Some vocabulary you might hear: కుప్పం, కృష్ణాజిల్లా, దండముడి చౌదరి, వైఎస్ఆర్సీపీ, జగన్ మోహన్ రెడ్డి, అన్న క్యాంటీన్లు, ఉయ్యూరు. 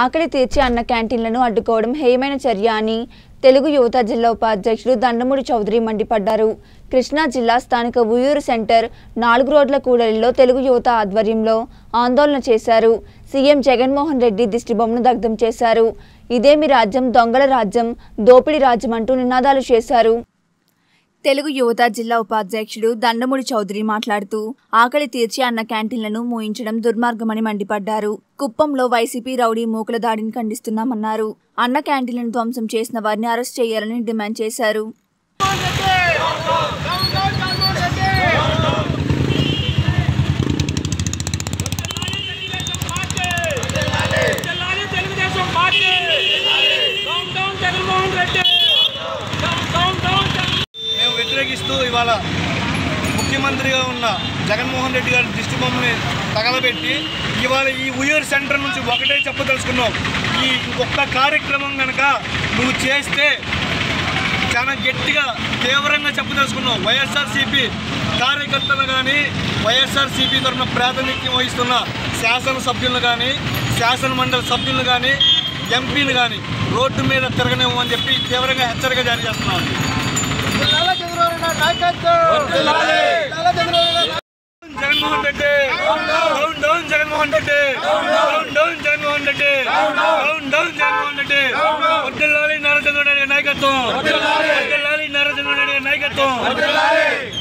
ఆకలి తీర్చి అన్న క్యాంటీన్లను అడ్డుకోవడం హేయమైన చర్య అని తెలుగు యువత జిల్లా ఉపాధ్యక్షుడు దండముడి చౌదరి మండిపడ్డారు. కృష్ణా జిల్లా స్థానిక ఉయ్యూరు సెంటర్ 4 రోడ్ల కూడలిలో తెలుగు యువత ఆధ్వర్యంలో ఆందోళన చేశారు. సీఎం జగన్ మోహన్ రెడ్డి దిష్టిబొమ్మను దగ్ధం చేశారు. ఇదేమి రాజ్యం, దొంగల రాజ్యం, దోపిడీ రాజ్యం అంటూ నినాదాలు చేశారు. తెలుగు యువత జిల్లా ఉపాధ్యక్షుడు దండముడి చౌదరి మాట్లాడుతూ ఆకలి తీర్చి అన్న క్యాంటీన్లను మూయించడం దుర్మార్గమని మండిపడ్డారు. కుప్పంలో వైసీపీ రౌడీ మూకల దాడిని ఖండిస్తున్నామన్నారు. అన్న క్యాంటీన్లను ధ్వంసం చేసిన వారిని అరెస్ట్ చేయాలని డిమాండ్ చేశారు. ఇవాళ ముఖ్యమంత్రిగా ఉన్న జగన్మోహన్ రెడ్డి గారి దిష్టి బొమ్మని తగలబెట్టి ఇవాళ ఈ ఉయ్యూరు సెంటర్ నుంచి ఒకటే చెప్పదలుచుకున్నావు, ఈ ఒక్క కార్యక్రమం కనుక నువ్వు చేస్తే చాలా గట్టిగా తీవ్రంగా చెప్పదలుచుకున్నావు. వైఎస్ఆర్సీపీ కార్యకర్తలు కానీ, వైఎస్ఆర్సీపీ తరఫున ప్రాతినిధ్యం వహిస్తున్న శాసనసభ్యులను కానీ, శాసనమండలి సభ్యులను కానీ, ఎంపీలు కానీ రోడ్డు మీద తిరగనివ్వమని చెప్పి తీవ్రంగా హెచ్చరిక జారీ చేస్తున్నావు. నాయకత్వం